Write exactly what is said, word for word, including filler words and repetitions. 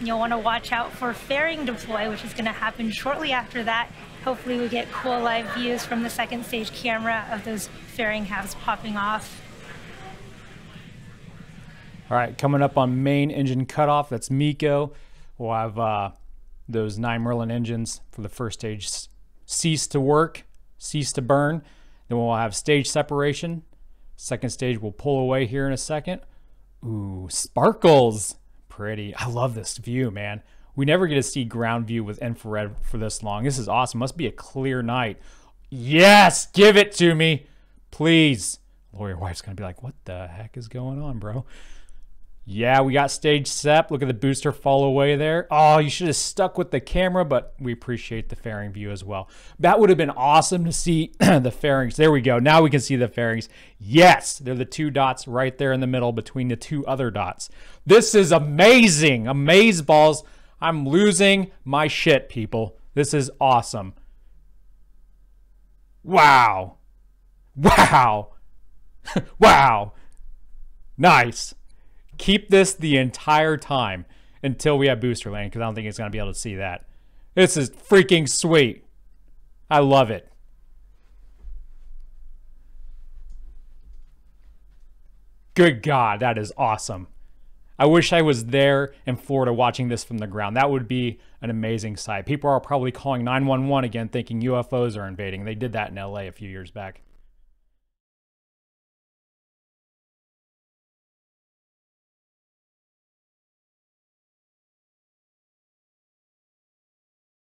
You'll want to watch out for fairing deploy, which is going to happen shortly after that. Hopefully we get cool live views from the second stage camera of those fairing halves popping off. All right, coming up on main engine cutoff, that's MECO. We'll have uh, those nine Merlin engines for the first stage cease to work, cease to burn. Then we'll have stage separation. Second stage will pull away here in a second. Ooh, sparkles. Pretty. I love this view, man. We never get to see ground view with infrared for this long. This is awesome. Must be a clear night. Yes, give it to me, please. Lori, your wife's gonna be like, what the heck is going on, bro? Yeah, we got stage sep. Look at the booster fall away there. Oh, you should have stuck with the camera, but we appreciate the fairing view as well. That would have been awesome to see the fairings. There we go. Now we can see the fairings. Yes, they're the two dots right there in the middle between the two other dots. This is amazing. Amazeballs. I'm losing my shit, people. This is awesome. Wow. Wow. Wow. Nice. Keep this the entire time until we have booster land, because I don't think it's going to be able to see that. This is freaking sweet. I love it. Good God, that is awesome. I wish I was there in Florida watching this from the ground. That would be an amazing sight. People are probably calling nine one one again thinking U F Os are invading. They did that in L A a few years back.